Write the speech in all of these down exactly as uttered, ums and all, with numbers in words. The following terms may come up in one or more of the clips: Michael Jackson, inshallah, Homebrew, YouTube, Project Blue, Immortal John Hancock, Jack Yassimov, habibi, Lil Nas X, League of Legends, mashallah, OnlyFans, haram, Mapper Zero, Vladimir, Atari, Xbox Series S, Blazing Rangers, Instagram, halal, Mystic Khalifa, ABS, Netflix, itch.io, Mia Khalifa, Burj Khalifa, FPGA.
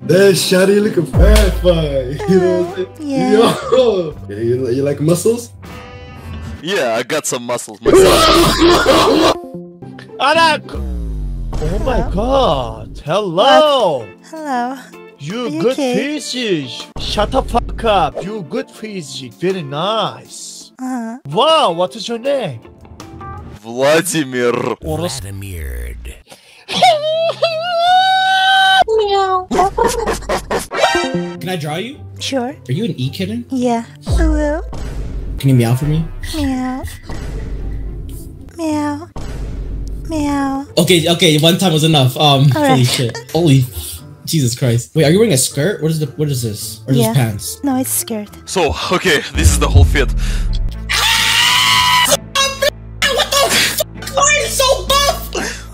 That shawty looking fat fine. You know what I'm saying? Yeah. Yo. Yeah, you, you like muscles? Yeah, I got some muscles myself. Oh my god. Hello. What? Hello. You, you good physique. Shut the fuck up. You good physique. Very nice. Uh-huh. Wow, what is your name? Vladimir. Vladimir. Can I draw you? Sure. Are you an e-kitten? Yeah. Hello. Can you meow for me? Meow. Meow. Meow. Okay, okay, one time was enough. Um, All holy right. shit. Holy Jesus Christ. Wait, are you wearing a skirt? What is the what is this? Or yeah. just pants? No, it's skirt. So, okay, this is the whole fit.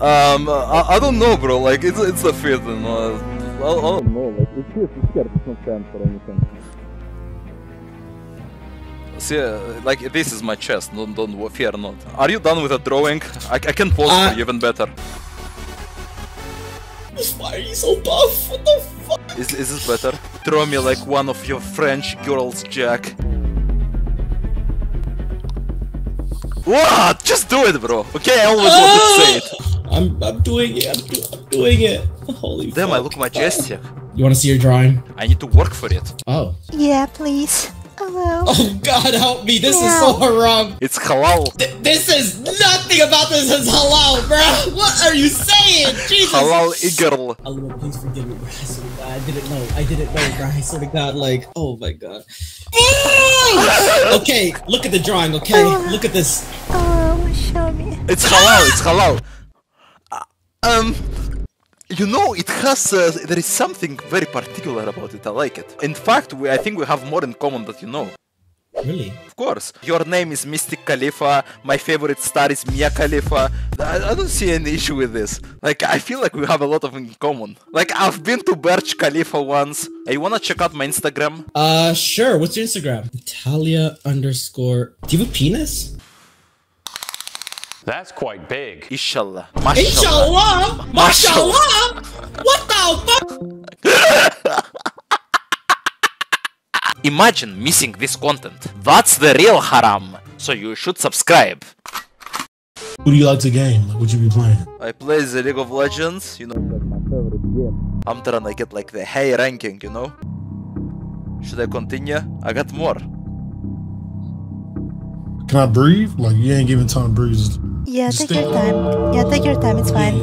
Um, I, I don't know, bro. Like, it's it's a fit, and uh, I, I don't know. Like, it's here, it's here. It's not time for anything. See, uh, like this is my chest. Don't don't fear not. Are you done with the drawing? I I can pause uh, for you even better. Why are you so buff? What the fuck? Is is this better? Draw me like one of your French girls, Jack. What? Just do it, bro. Okay, I always uh! wanted to say it. I'm I'm doing it. I'm, do, I'm doing it. Holy. Damn! Fuck. I look majestic. You want to see your drawing? I need to work for it. Oh. Yeah, please. Hello. Oh God, help me! This yeah. is so haram. It's halal. Th this is nothing about this is halal, bro. What are you saying? Jesus. Halal girl. Allah, please forgive me, bro. I swear to God, I didn't know. I didn't know, bro. I swear to God, like, oh my God. Okay, look at the drawing. Okay, uh, look at this. Oh, uh, show me. It's halal. It's halal. Um, you know, it has, uh, there is something very particular about it, I like it. In fact, we, I think we have more in common than you know. Really? Of course. Your name is Mystic Khalifa, my favorite star is Mia Khalifa. I, I don't see any issue with this. Like, I feel like we have a lot of in common. Like, I've been to Burj Khalifa once. Hey, you wanna check out my Instagram? Uh, sure, what's your Instagram? Italia underscore... Do you have a penis? That's quite big. Inshallah. Mashallah. Inshallah. Mashallah. What the fuck? Imagine missing this content. That's the real haram. So you should subscribe. Who do you like to game? Like, would you be playing? I play the League of Legends. You know, that's my favorite game. I'm trying to get like the high ranking. You know. Should I continue? I got more. Can I breathe? Like you ain't giving time to breathe. Yeah, Just take your time. Yeah, take your time. It's fine.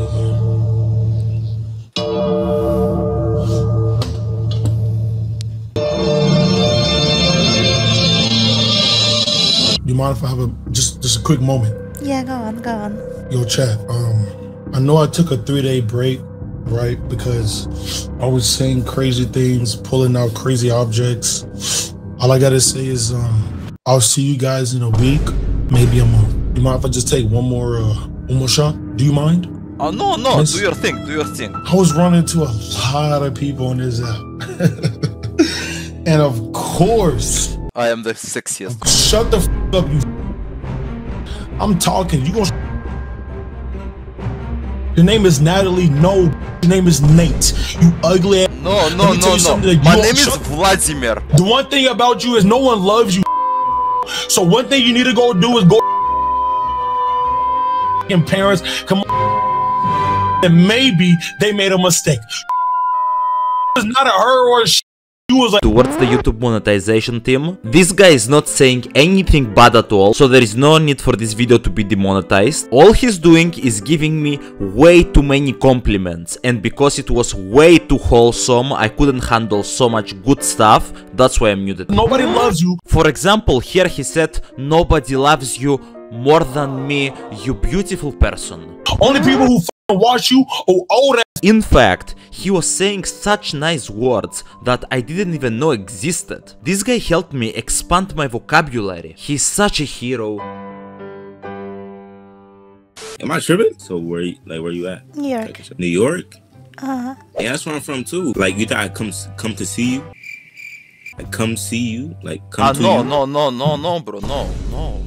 You mind if I have a just just a quick moment? Yeah, go on, go on. Yo, chat. Um, I know I took a three-day break, right? Because I was saying crazy things, pulling out crazy objects. All I gotta say is, um, I'll see you guys in a week, maybe a month. You mind if I just take one more, uh, one more shot? Do you mind? Oh, no, no. Yes. Do your thing. Do your thing. I was running into a lot of people on this app. And of course... I am the sexiest. Shut the f*** up, you f***. I'm talking. You gonna... Your name is Natalie. No. Your name is Nate. You ugly ass... No, no, no, no. My name is Vladimir. The one thing about you is no one loves you. So one thing you need to go do is go... And parents come on, and maybe they made a mistake. It's not a her or a she was like towards the YouTube monetization team. This guy is not saying anything bad at all, so there is no need for this video to be demonetized. All he's doing is giving me way too many compliments, and because it was way too wholesome, I couldn't handle so much good stuff. That's why I muted. Nobody loves you. For example, here he said, "Nobody loves you more than me, you beautiful person." Only people who f***ing watch you are old ass. In fact, he was saying such nice words that I didn't even know existed. This guy helped me expand my vocabulary. He's such a hero. Am I tripping? So where, like, where you at? New York. New York? Uh-huh. Yeah, that's where I'm from too. Like, you thought I come come to see you? I come see you? Like, come uh, to no, you? No, no, no, no, no, bro, no, no.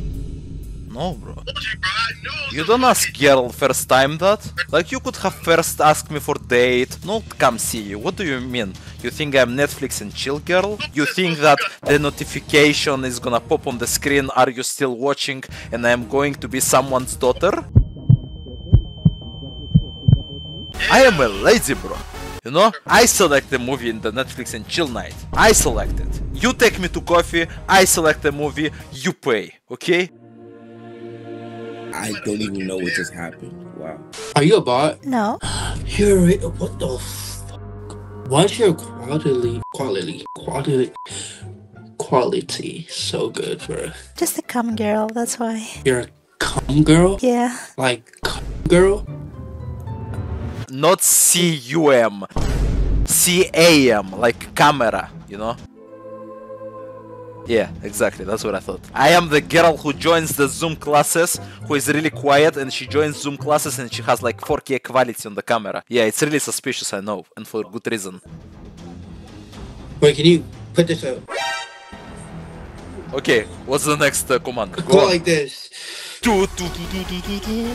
No, bro. You don't ask girl first time that. Like, you could have first asked me for date, not come see you. What do you mean? You think I'm Netflix and chill girl? You think that the notification is gonna pop on the screen, are you still watching, and I'm going to be someone's daughter? I am a lazy bro. You know, I select the movie in the Netflix and chill night. I select it. You take me to coffee, I select the movie, you pay, okay? I don't even know what just happened. Wow. Are you a bot? No. You're a, what the fuck? Why's your quality, quality, quality, quality so good, bro? Just a cum girl, that's why. You're a cum girl? Yeah. Like, cum girl? Not C U M, C A M, like camera, you know? Yeah, exactly, that's what I thought. I am the girl who joins the Zoom classes, who is really quiet, and she joins Zoom classes and she has like four K quality on the camera. Yeah, it's really suspicious, I know, and for good reason. Wait, can you put this up? Okay, what's the next uh, command? Go, Go like this. Do, do, do, do, do, do.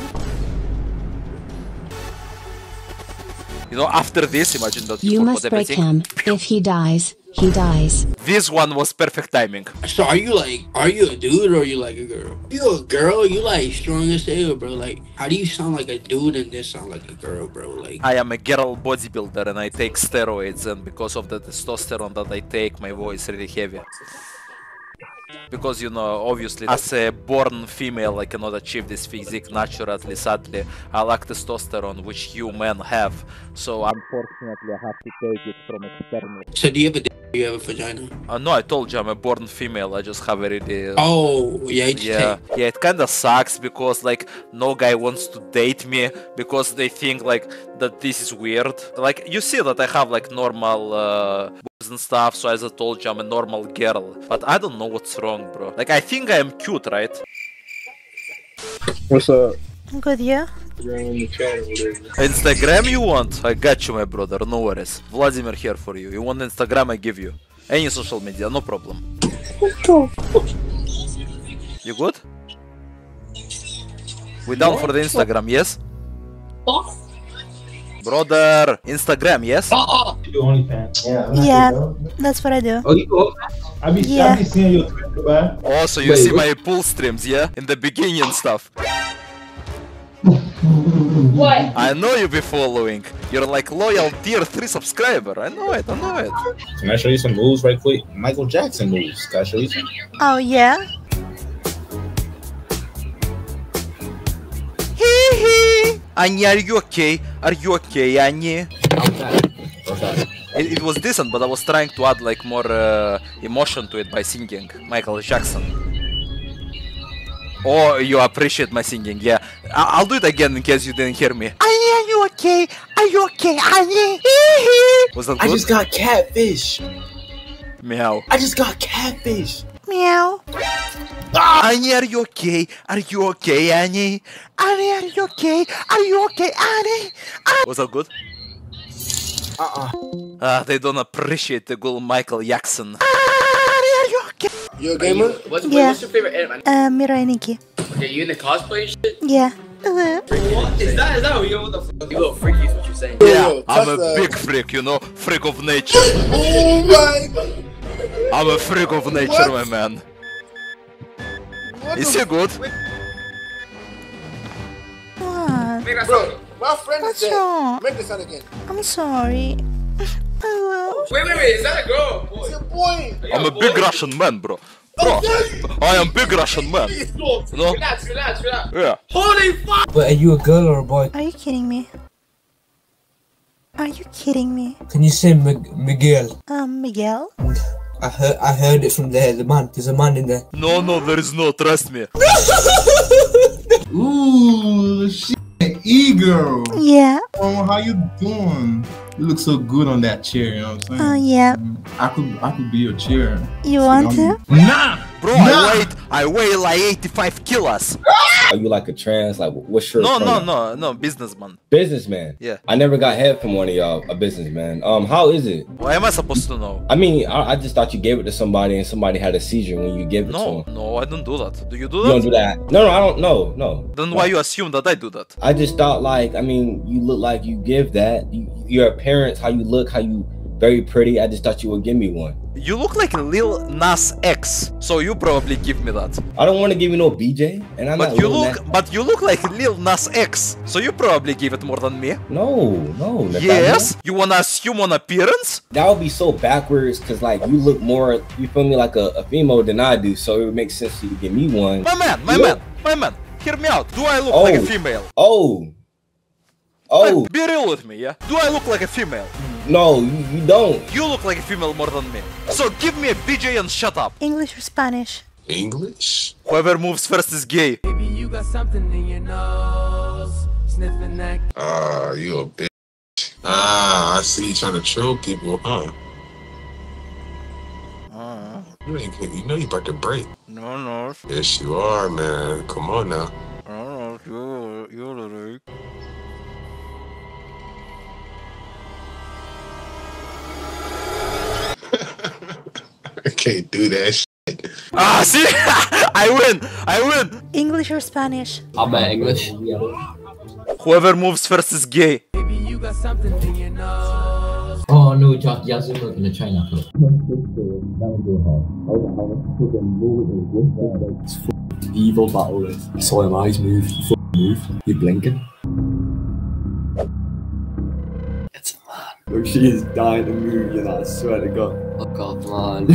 You know, after this, imagine that you, you must break him. If he dies, he dies. This one was perfect timing. So are you like, are you a dude or are you like a girl? You a girl? You like strong as hell, bro. Like, how do you sound like a dude and this sound like a girl, bro? Like, I am a girl bodybuilder and I take steroids, and because of the testosterone that I take, my voice is really heavy. Because, you know, obviously, as a born female, I cannot achieve this physique naturally, sadly. I lack testosterone, which you men have. So, unfortunately, I have to take it from external. So, do you have a dick or you have a vagina? Uh, no, I told you, I'm a born female. I just have a really... Oh, yeah, it's yeah. yeah, it kind of sucks because, like, no guy wants to date me because they think, like, that this is weird. Like, you see that I have, like, normal... Uh, and stuff, so as I told you, I'm a normal girl, but I don't know what's wrong, bro. Like, I think I am cute, right? What's up? Good, yeah? Instagram you want? I got you, my brother, no worries. Vladimir here for you. You want Instagram, I give you. Any social media, no problem. You good? We down for the Instagram, yes? Brother, Instagram, yes? Oh, you do OnlyFans. Yeah, yeah, that's what I do. Oh, you do? I be, yeah. I be seeing your Twitter, man. Oh, so you Wait, see what? my pool streams, yeah? In the beginning and stuff. What? I know you be following. You're like loyal tier three subscriber. I know it, I know it. Can I show you some moves right quick? Michael Jackson moves. Can I show you some? Oh, yeah? Annie, are you okay? Are you okay, Annie? Okay. It, it was decent, but I was trying to add like more uh, emotion to it by singing Michael Jackson. Oh, you appreciate my singing, yeah. I I'll do it again in case you didn't hear me. Annie, are you okay? Are you okay, Annie? Was that good? I just got catfish. Meow. I just got catfish. Meow. Ah! Annie, are you okay? Are you okay, Annie? Annie, are you okay? Are you okay, Annie? Annie? Was that good? Uh-uh. Ah, they don't appreciate the good Michael Jackson. Annie, are you okay? You a gamer? You, what's, yeah. What's your favorite anime? Uh, Mira and Nikki. Okay, you in the cosplay and shit? Yeah. What? Is that, is that what you what the fuck? You little freaky is what you're saying. Yeah, I'm a big freak, you know? Freak of nature. Oh my god. I'm a freak of nature, what? my man. What is he good? What? Bro, my friend What's is dead. Make the sound again. I'm sorry. Hello. Wait, wait, wait, is that a girl? Boy? It's a boy. I'm a boy? big Russian man, bro. Bro, I am big Russian man. No? Relax, relax, relax. Yeah. Holy fuck! But are you a girl or a boy? Are you kidding me? Are you kidding me? Can you say Miguel? Um, Miguel? I heard, I heard it from there, the man. There's a man in there. No, no, there is no, trust me. Ooh, shit, e-girl. Yeah. Oh, how you doing? You look so good on that chair, you know what I'm saying? Oh, uh, yeah. I could, I could be your chair. You so want I'm... to? Nah, bro, nah. I wait. I weigh like eighty-five kilos. Are you like a trans? Like, what's your No, program? no, no, no, businessman. Businessman? Yeah. I never got head from one of y'all, a businessman. Um, how is it? Why am I supposed to know? I mean, I, I just thought you gave it to somebody and somebody had a seizure when you gave it no, to them. No, I don't do that. Do you do that? You don't do that. No, no, I don't, no, no. Then why you assume that I do that? I just thought like, I mean, you look like you give that. You, your appearance, how you look, how you... Very pretty. I just thought you would give me one. You look like Lil Nas X, so you probably give me that. I don't want to give you no B J, and I'm but not you Lil look, Nas But you look like Lil Nas X, so you probably give it more than me. No, no. Yes? You want to assume an appearance? That would be so backwards, because like you look more, you feel me, like a, a female than I do, so it would make sense for you to give me one. My man, my you man, my man, hear me out. Do I look oh. like a female? Oh. Oh. Like, be real with me, yeah? Do I look like a female? No, you, you don't. You look like a female more than me. So give me a B J and shut up. English or Spanish? English? Whoever moves first is gay. Baby, you got something in your nose. Sniffing that. Ah, uh, you a bitch. Ah, I see you trying to troll people, huh? Uh. You ain't you know you about to break. No, no. Yes, you are, man. Come on now. I don't know. You're, you're a little... I can't do that shit. Ah, see? I win! I win! English or Spanish? I'm at English. Whoever moves first is gay. Maybe you got something in your nose. Oh no, Jack Yassimov in China. It's f***ing evil battle. I saw him eyes move. F***ing move. He blinking. Look, she is dying to move, you know, I swear to God. Oh God, man.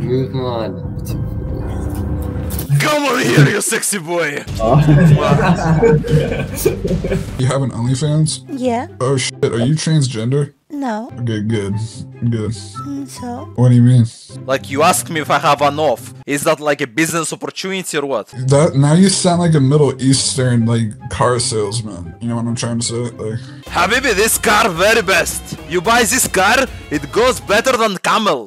Move, man. Come over here, you sexy boy! Oh. You have an OnlyFans? Yeah. Oh shit, are you transgender? No. Okay, good. Good. So? What do you mean? Like, you asked me if I have an off. Is that like a business opportunity or what? That now you sound like a Middle Eastern, like, car salesman. You know what I'm trying to say? Like... Habibi, this car very best. You buy this car, it goes better than camel.